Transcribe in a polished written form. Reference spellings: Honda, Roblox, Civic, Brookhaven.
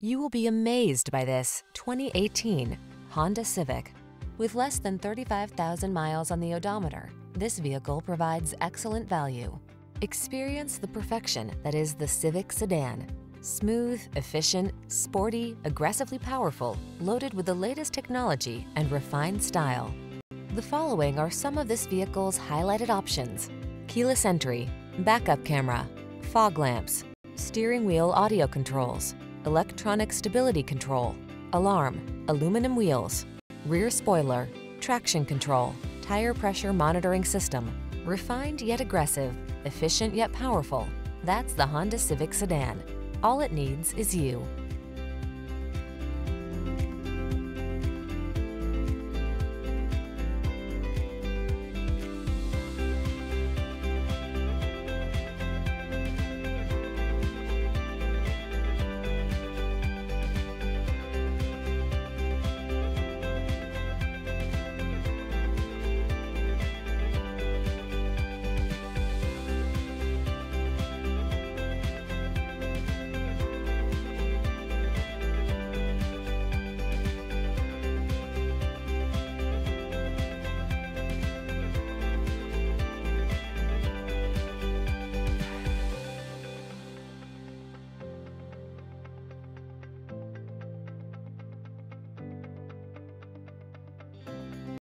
You will be amazed by this 2018 Honda Civic. With less than 35,000 miles on the odometer, this vehicle provides excellent value. Experience the perfection that is the Civic sedan. Smooth, efficient, sporty, aggressively powerful, loaded with the latest technology and refined style. The following are some of this vehicle's highlighted options: keyless entry, backup camera, fog lamps, steering wheel audio controls, electronic stability control, alarm, aluminum wheels, rear spoiler, traction control, tire pressure monitoring system. Refined yet aggressive, efficient yet powerful. That's the Honda Civic sedan. All it needs is you.